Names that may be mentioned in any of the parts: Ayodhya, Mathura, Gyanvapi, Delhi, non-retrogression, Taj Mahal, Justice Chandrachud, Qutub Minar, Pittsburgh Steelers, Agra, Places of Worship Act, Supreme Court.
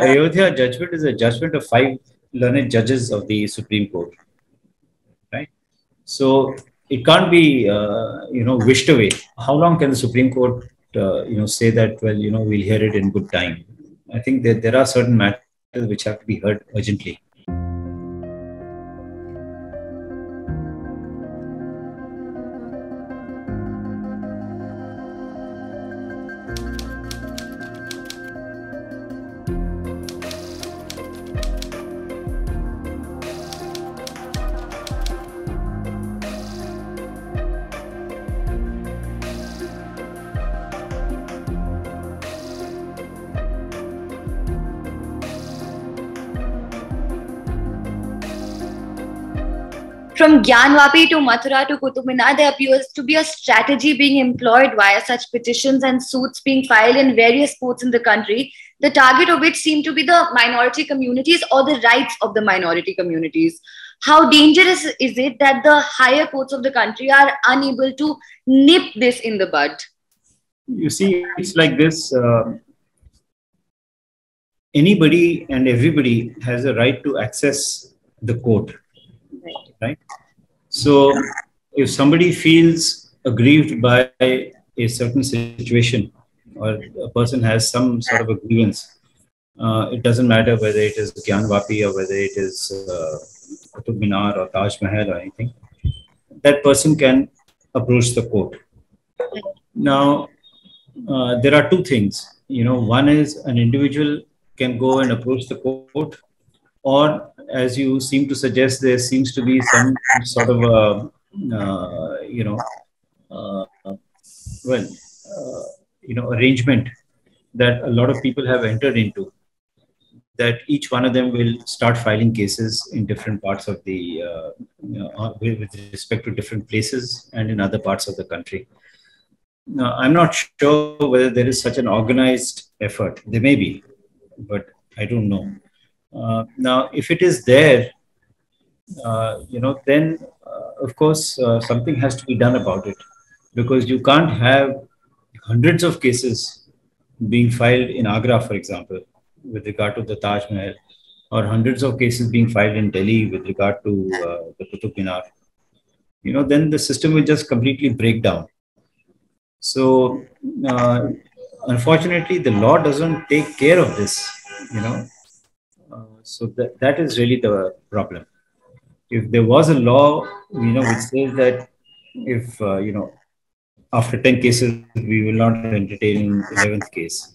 Ayodhya judgment is a judgment of 5 learned judges of the Supreme Court, right? So it can't be, wished away. How long can the Supreme Court, say that, well, we'll hear it in good time? I think that there are certain matters which have to be heard urgently. From Gyanvapi to Mathura to Qutub Minar, there appears to be a strategy being employed via such petitions and suits being filed in various courts in the country, the target of which seem to be the minority communities or the rights of the minority communities. How dangerous is it that the higher courts of the country are unable to nip this in the bud? You see, it's like this. Anybody and everybody has a right to access the court. Right. So if somebody feels aggrieved by a certain situation or a person has some sort of a grievance, it doesn't matter whether it is Gyanvapi or whether it is Qutub Minar or Taj Mahal or anything, that person can approach the court. Now, there are two things, one is an individual can go and approach the court, or as you seem to suggest, there seems to be some sort of a, arrangement that a lot of people have entered into, that each one of them will start filing cases in different parts of the, with respect to different places and in other parts of the country. Now, I'm not sure whether there is such an organized effort. There may be, but I don't know. Now, if it is there, then of course something has to be done about it, because you can't have hundreds of cases being filed in Agra, for example, with regard to the Taj Mahal, or hundreds of cases being filed in Delhi with regard to the Qutub Minar. Then the system will just completely break down. So, unfortunately, the law doesn't take care of this, So that is really the problem. If there was a law, which says that if, after 10 cases, we will not entertain 11th case,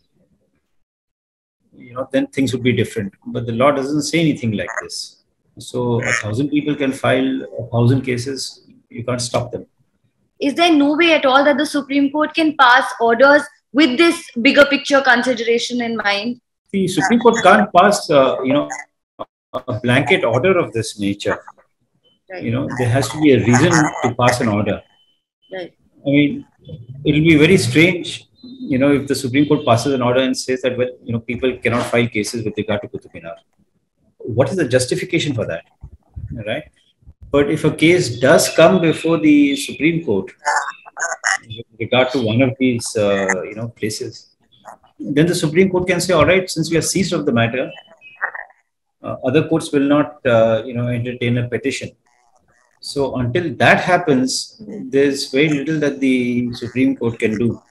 then things would be different. But the law doesn't say anything like this. So 1,000 people can file 1,000 cases. You can't stop them. Is there no way at all that the Supreme Court can pass orders with this bigger picture consideration in mind? The Supreme Court can't pass, a blanket order of this nature. Right. There has to be a reason to pass an order. Right. I mean, it'll be very strange, if the Supreme Court passes an order and says that, well, people cannot file cases with regard to Qutub Minar. What is the justification for that? Right. But if a case does come before the Supreme Court with regard to one of these, places, then the Supreme Court can say, all right, since we are seized of the matter, other courts will not, entertain a petition. So until that happens, there's very little that the Supreme Court can do.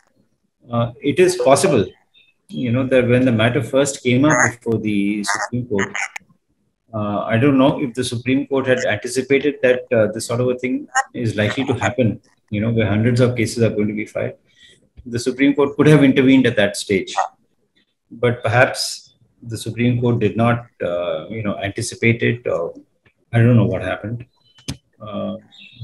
It is possible, that when the matter first came up before the Supreme Court, I don't know if the Supreme Court had anticipated that this sort of a thing is likely to happen, where hundreds of cases are going to be filed. The Supreme Court could have intervened at that stage, but perhaps the Supreme Court did not, anticipate it, or I don't know what happened.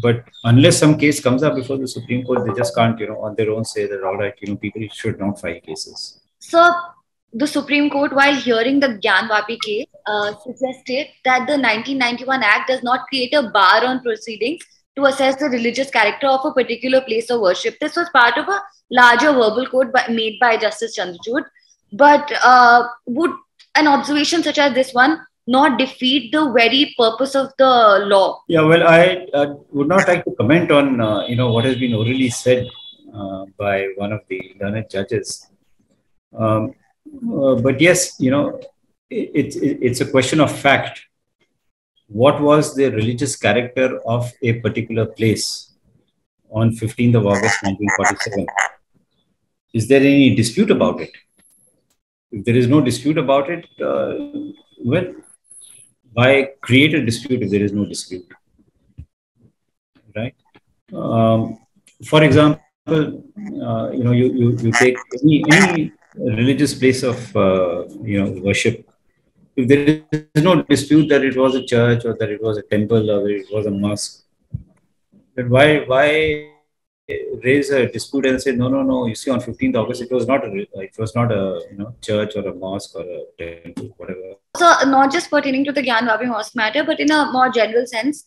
But unless some case comes up before the Supreme Court, they just can't, on their own say that, all right, people should not file cases. Sir, the Supreme Court, while hearing the Gyanvapi case, suggested that the 1991 Act does not create a bar on proceedings to assess the religious character of a particular place of worship. This was part of a larger verbal code made by Justice Chandrachud. But would an observation such as this one not defeat the very purpose of the law? Yeah, well, I would not like to comment on, what has been orally said by one of the learned judges. But yes, it's a question of fact. What was the religious character of a particular place on 15th of August 1947? Is there any dispute about it? If there is no dispute about it, well, why create a dispute if there is no dispute, right? For example, you take any religious place of worship. If there is no dispute that it was a church or that it was a temple or that it was a mosque, then why raise a dispute and say no? You see, on 15th August, it was not a church or a mosque or a temple, whatever. So not just pertaining to the Gyanvapi mosque matter, but in a more general sense,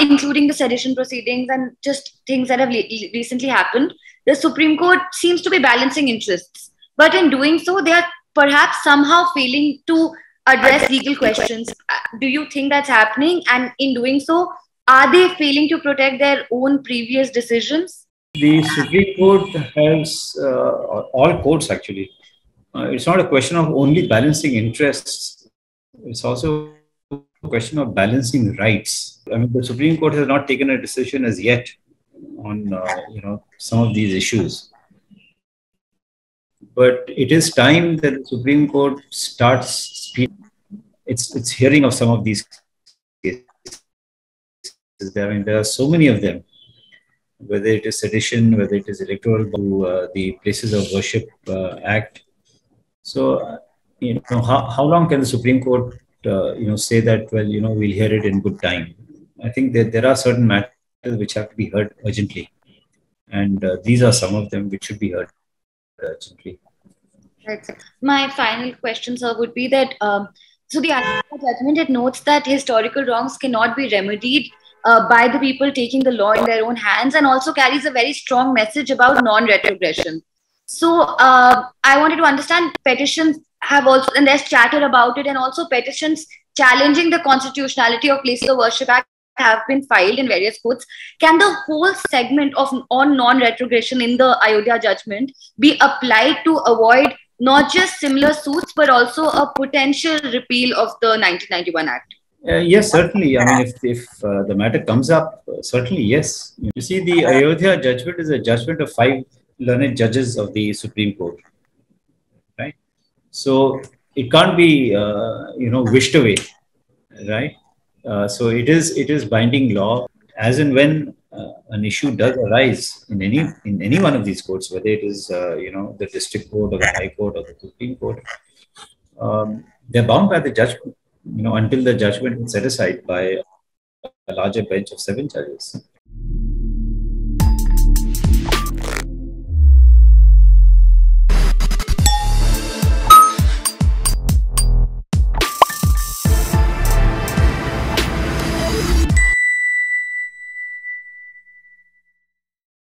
including the sedition proceedings and just things that have recently happened, the Supreme Court seems to be balancing interests, but in doing so, they are perhaps somehow failing to address legal questions. Do you think that's happening? And in doing so, are they failing to protect their own previous decisions? The Supreme Court has, all courts actually, it's not a question of only balancing interests. It's also a question of balancing rights. I mean, the Supreme Court has not taken a decision as yet on, some of these issues. But it is time that the Supreme Court starts speaking, its hearing of some of these cases. I mean, there are so many of them, whether it is sedition, whether it is electoral, the Places of Worship Act. So, how long can the Supreme Court, say that, well, we'll hear it in good time? I think that there are certain matters which have to be heard urgently. And these are some of them which should be heard urgently. Right, sir. My final question, sir, would be that, so the judgment, it notes that historical wrongs cannot be remedied by the people taking the law in their own hands, and also carries a very strong message about non-retrogression. So I wanted to understand, petitions have also, and there's chatter about it, and also petitions challenging the constitutionality of Places of Worship Act have been filed in various courts. Can the whole segment on non-retrogression in the Ayodhya judgment be applied to avoid not just similar suits, but also a potential repeal of the 1991 Act? Yes, certainly. I mean, if the matter comes up, certainly, yes. You see, the Ayodhya judgment is a judgment of 5 learned judges of the Supreme Court, right? So it can't be, wished away, right? So it is binding law. As and when an issue does arise in any one of these courts, whether it is, the district court or the high court or the Supreme Court, they're bound by the judgment. Until the judgment is set aside by a larger bench of 7 judges.